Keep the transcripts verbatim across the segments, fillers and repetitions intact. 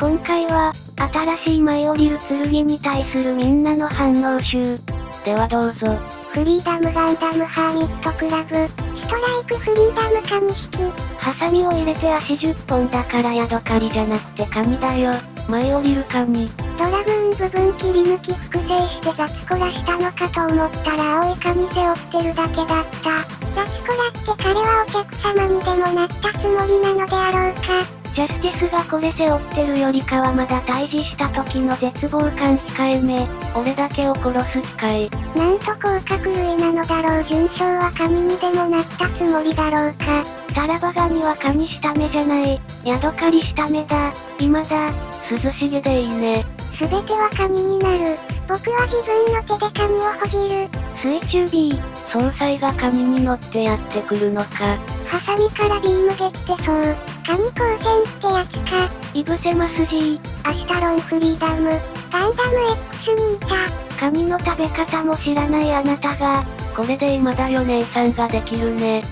今回は、新しい舞い降りる剣に対するみんなの反応集。ではどうぞ。フリーダムガンダムハーミットクラブ。ストライクフリーダムカニ式。ハサミを入れて足じゅっぽんだからヤドカリじゃなくてカニだよ。舞い降りるカニ。ドラグーン部分切り抜き複製してザツコラしたのかと思ったら青いカニ背負ってるだけだった。ザツコラって彼はお客様にでもなったつもりなのであろうか。ジャスティスがこれ背負ってるよりかはまだ退治した時の絶望感控えめ。俺だけを殺す使い。なんと甲殻類なのだろう。純正はカニにでもなったつもりだろうか。タラバガニはカニ下目じゃない。ヤドカリ下目だ。今だ。涼しげでいいね。すべてはカニになる。僕は自分の手でカニをほじる。水中 B。総裁がカニに乗ってやってくるのか。ハサミからビーム撃ってそう。カニ光線ってやつか。イブセマス G。アシタロンフリーダム。ガンダム X にいた。カニの食べ方も知らないあなたが、これで今だよ姉さんができるね。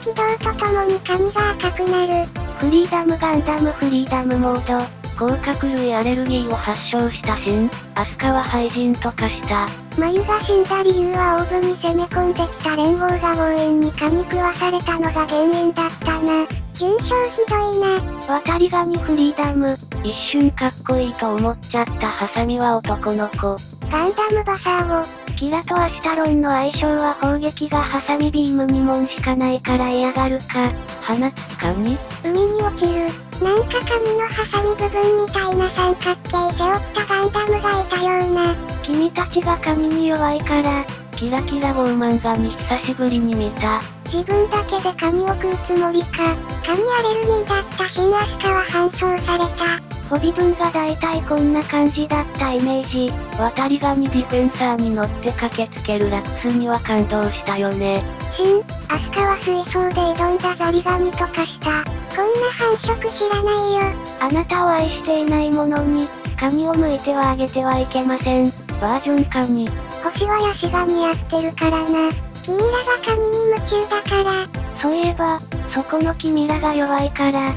機体の軌道とともにカニが赤くなる。フリーダムガンダムフリーダムモード。甲殻類アレルギーを発症したシン。アスカは廃人と化した。眉が死んだ理由はオーブに攻め込んできた連合が応援にカニ食わされたのが原因だったな。重傷ひどいな。渡りガニフリーダム。一瞬かっこいいと思っちゃったハサミは男の子。ガンダムバサーゴ。キラとアシタロンの相性は砲撃がハサミビームにもんしかないから嫌がるか。放つカニ。海に落ちる。なんかカニのハサミ部分みたいな三角形背負ったガンダムがいたような。君たちがカニに弱いから、キラキラウォーマンガニ久しぶりに見た。自分だけでカニを食うつもりか。カニアレルギーだったシンアスカは搬送された。ホビ分がだいたいこんな感じだったイメージ。渡りガニディフェンサーに乗って駆けつけるラクスには感動したよね。シン、アスカは水槽で挑んだザリガニとかした。こんな繁殖知らないよ。あなたを愛していないものに、カニを剥いてはあげてはいけません。バージョンカニ。星はヤシが似合ってるからな。君らがカニに夢中だから。そういえば、そこの君らが弱いから。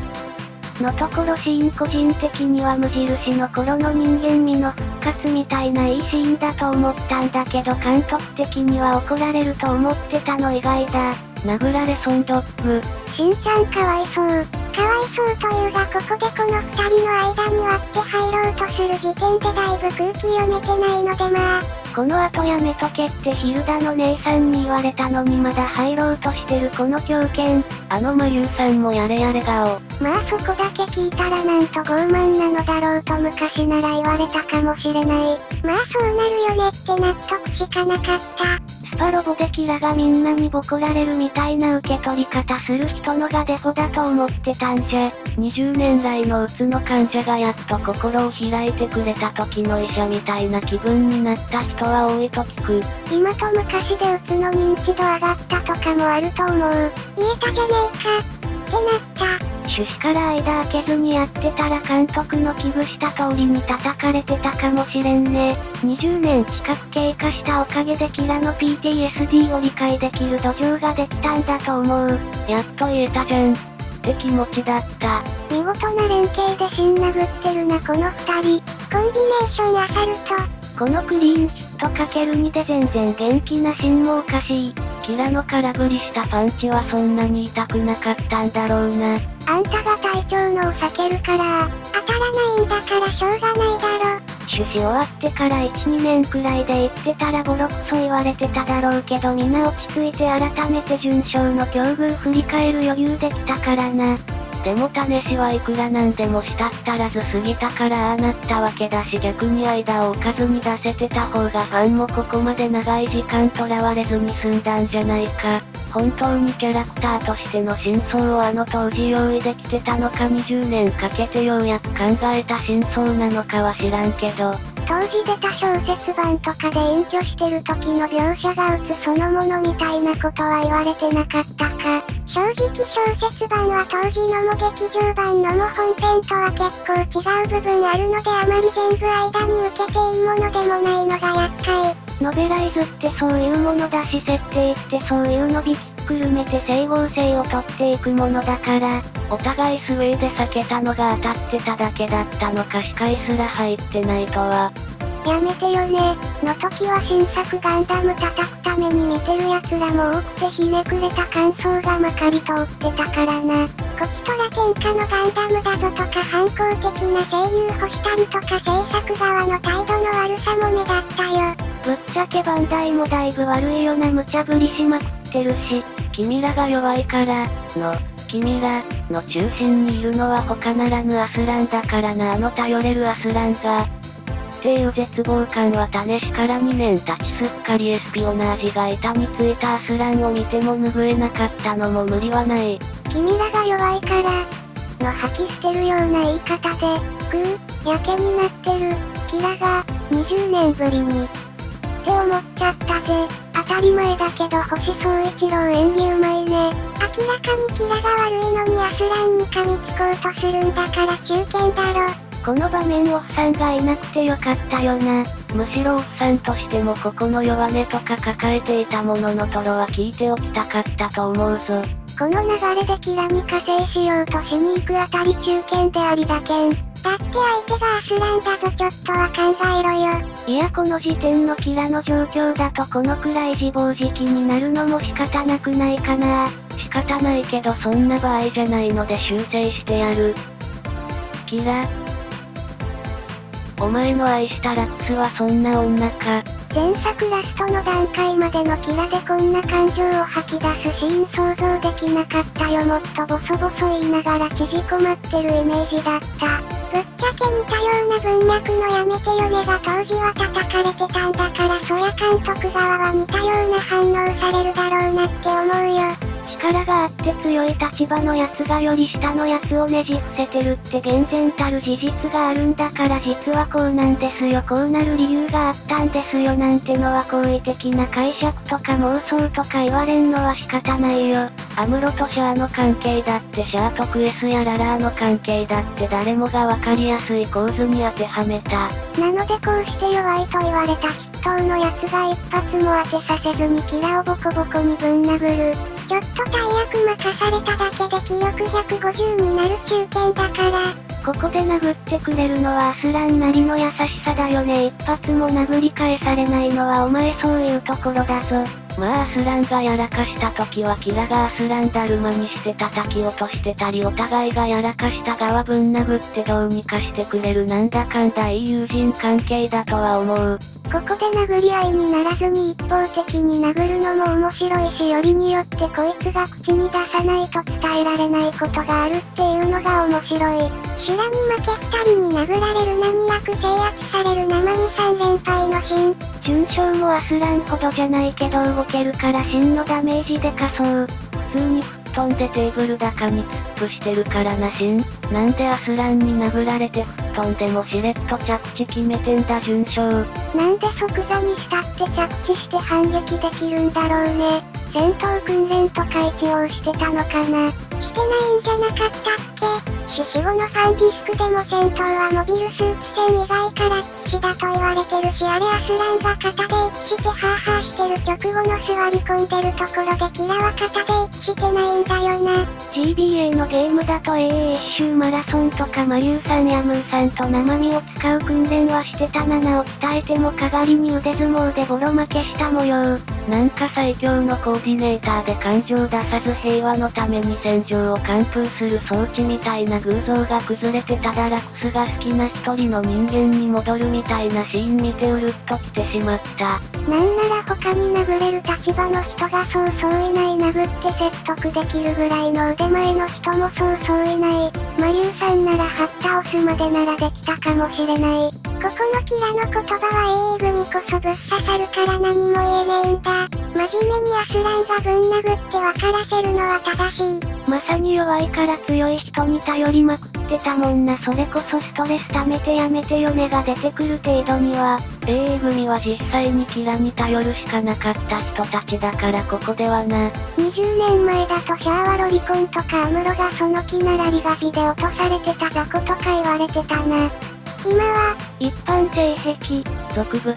のところシーン個人的には無印の頃の人間味の復活みたいないいシーンだと思ったんだけど監督的には怒られると思ってたの意外だ。殴られ損ドッグ。しんちゃんかわいそう。かわいそうというがここでこの二人の間に割って入ろうとする時点でだいぶ空気読めてないのでまあ。この後やめとけってヒルダの姉さんに言われたのにまだ入ろうとしてるこの狂犬。あのマリュウさんもやれやれ顔。まあそこだけ聞いたらなんと傲慢なのだろうと昔なら言われたかもしれない。まあそうなるよねって納得しかなかった。スパロボでキラがみんなにボコられるみたいな受け取り方する人のがデフォだと思ってたんじゃ。にじゅうねん来のうつの患者がやっと心を開いてくれた時の医者みたいな気分になった人は多いと聞く。今と昔でうつの認知度上がったとかもあると思う。言えたじゃねえかってなった。趣旨から間開けずにやってたら監督の危惧した通りに叩かれてたかもしれんね。にじゅうねん近く経過したおかげでキラの ピーティーエスディー を理解できる土壌ができたんだと思う。やっと言えたじゃんって気持ちだった。見事な連携で芯殴ってるなこの二人。コンビネーションアサルト。このクリーンヒット かけるに で全然元気な芯もおかしい。キラの空振りしたパンチはそんなに痛くなかったんだろうな。あんたが隊長のを避けるから当たらないんだからしょうがないだろ。趣旨終わってからいち、にねんくらいで言ってたらボロクソ言われてただろうけどみんな落ち着いて改めて準将の境遇振り返る余裕できたからな。でも試しはいくらなんでもしたったらず過ぎたからああなったわけだし逆に間を置かずに出せてた方がファンもここまで長い時間とらわれずに済んだんじゃないか。本当にキャラクターとしての真相をあの当時用意できてたのかにじゅうねんかけてようやく考えた真相なのかは知らんけど。当時出た小説版とかで隠居してる時の描写がうつそのものみたいなことは言われてなかったか。正直小説版は当時のも劇場版のも本編とは結構違う部分あるのであまり全部間に受けていいものでもないのが厄介。ノベライズってそういうものだし設定ってそういうのびきっくるめて整合性をとっていくものだから。お互いスウェーで避けたのが当たってただけだったのか視界すら入ってないとは。やめてよね。の時は新作ガンダム叩くために見てる奴らも多くてひねくれた感想がまかり通ってたからな。こちとら天下のガンダムだぞとか反抗的な声優欲したりとか制作側の態度の悪さも目立ったよ。ぶっちゃけバンダイもだいぶ悪いよな、無茶ぶりしまくってるし、君らが弱いから、の。君らの中心にいるのは他ならぬアスランだからな、あの頼れるアスランが。っていう絶望感は試しからにねん経ち、すっかりエスピオナージが板についたアスランを見ても拭えなかったのも無理はない。君らが弱いから、の吐き捨てるような言い方で、くう、やけになってる、キラが、にじゅうねんぶりに。って思っちゃったぜ。当たり前だけど星宗一郎演技うまいね。明らかにキラが悪いのにアスランに噛みつこうとするんだから中堅だろ。この場面おっさんがいなくてよかったよな。むしろおっさんとしてもここの弱音とか抱えていたもののトロは聞いておきたかったと思うぞ。この流れでキラに加勢しようとしに行くあたり中堅でありだけん。だって相手がアスランだぞ、ちょっとは考えろよ。いや、この時点のキラの状況だとこのくらい自暴自棄になるのも仕方なくないかな。仕方ないけどそんな場合じゃないので修正してやる。キラ、お前の愛したラクスはそんな女か。前作ラストの段階までのキラでこんな感情を吐き出すシーン想像できなかったよ。もっとボソボソ言いながら縮こまってるイメージだった。ぶっちゃけ似たような文脈のやめてよねが当時は叩かれてたんだから、そりゃ監督側は似たような反応されるだろうなって思うよ。力があって強い立場のやつがより下のやつをねじ伏せてるって厳然たる事実があるんだから、実はこうなんですよ、こうなる理由があったんですよなんてのは好意的な解釈とか妄想とか言われんのは仕方ないよ。アムロとシャアの関係だってシャアとクエスやララーの関係だって誰もがわかりやすい構図に当てはめた。なのでこうして弱いと言われた筆頭のやつが一発も当てさせずにキラをボコボコにぶん殴る。ちょっと大役任されただけで記憶ひゃくごじゅうになる中堅だから、ここで殴ってくれるのはアスランなりの優しさだよね。一発も殴り返されないのはお前そういうところだぞ。まあアスランがやらかした時はキラがアスランだるまにして叩き落としてたり、お互いがやらかした側ぶん殴ってどうにかしてくれる、なんだかんだいい友人関係だとは思う。ここで殴り合いにならずに一方的に殴るのも面白いし、よりによってこいつが口に出さないと伝えられないことがあるっていうのが面白い。修羅に負けふたりに殴られる、何役制圧される、生身さん連敗のシーン。準将もアスランほどじゃないけど動けるから真のダメージでかそう。普通に吹っ飛んでテーブル高に突っ伏してるからなシン。なんでアスランに殴られて吹っ飛んでもしれっと着地決めてんだ準将。なんで即座にしたって着地して反撃できるんだろうね。戦闘訓練とか一応してたのかな。してないんじゃなかったっけ。死死後のファンディスクでも戦闘はモビルスーツ戦以外から騎士だと言われてるし、あれアスランが肩で息してハーハーしてる直後の座り込んでるところでキラは肩で息してないんだよな。 ジービーエー のゲームだと エーエー 一周マラソンとかマリュウさんやムーさんと生身を使う訓練はしてたな。名を伝えてもかがりに腕相撲でボロ負けした模様。なんか最強のコーディネーターで感情出さず平和のために戦場を完封する装置みたいな偶像が崩れて、ただラクスが好きな一人の人間に戻るみたいなシーン見てうるっときてしまった。なんなら他に殴れる立場の人がそうそういない、殴って説得できるぐらいの腕前の人もそうそういない。マリュウさんならはっ倒すまでならできたかもしれない。ここのキラの言葉は エーエー 組こそぶっ刺さるから何も言えねえんだ。真面目にアスランがぶん殴って分からせるのは正しい。まさに弱いから強い人に頼りまくってたもんな。それこそストレス溜めてやめてよねが出てくる程度には エーエー 組は実際にキラに頼るしかなかった人たちだから、ここではな。にじゅうねんまえだとシャアはロリコンとかアムロがその気ならリガビで落とされてた雑魚とか言われてたな。今は、一般性癖、毒物。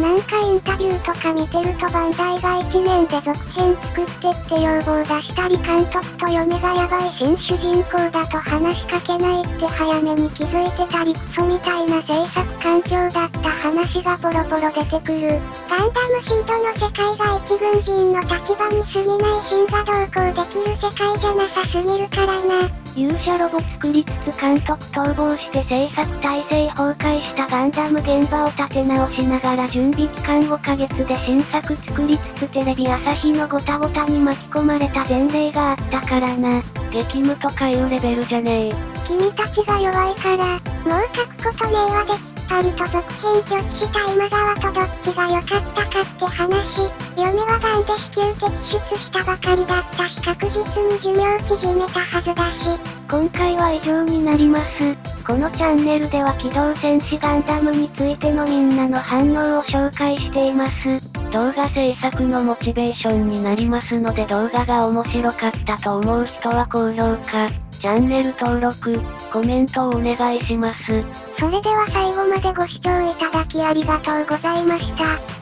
なんかインタビューとか見てるとバンダイがいちねんで続編作ってって要望出したり監督と嫁がヤバい新主人公だと話しかけないって早めに気づいてたりクソみたいな制作環境だった話がポロポロ出てくる。ガンダムシードの世界が一軍人の立場に過ぎない芯が同行できる世界じゃなさすぎるからな。勇者ロボ作りつつ監督逃亡して制作体制崩壊したガンダム現場を立て直しながら準備期間ごかげつで新作作りつつテレビ朝日のゴタゴタに巻き込まれた前例があったからな。激務とかいうレベルじゃねえ。君たちが弱いから、もう書くことねえわできっぱりと続編拒否した今川とどっちが良かったかって話。嫁はガンで子宮摘出したばかりだったし確実に寿命縮めたはずだし。今回は以上になります。このチャンネルでは機動戦士ガンダムについてのみんなの反応を紹介しています。動画制作のモチベーションになりますので動画が面白かったと思う人は高評価、チャンネル登録、コメントをお願いします。それでは最後までご視聴いただきありがとうございました。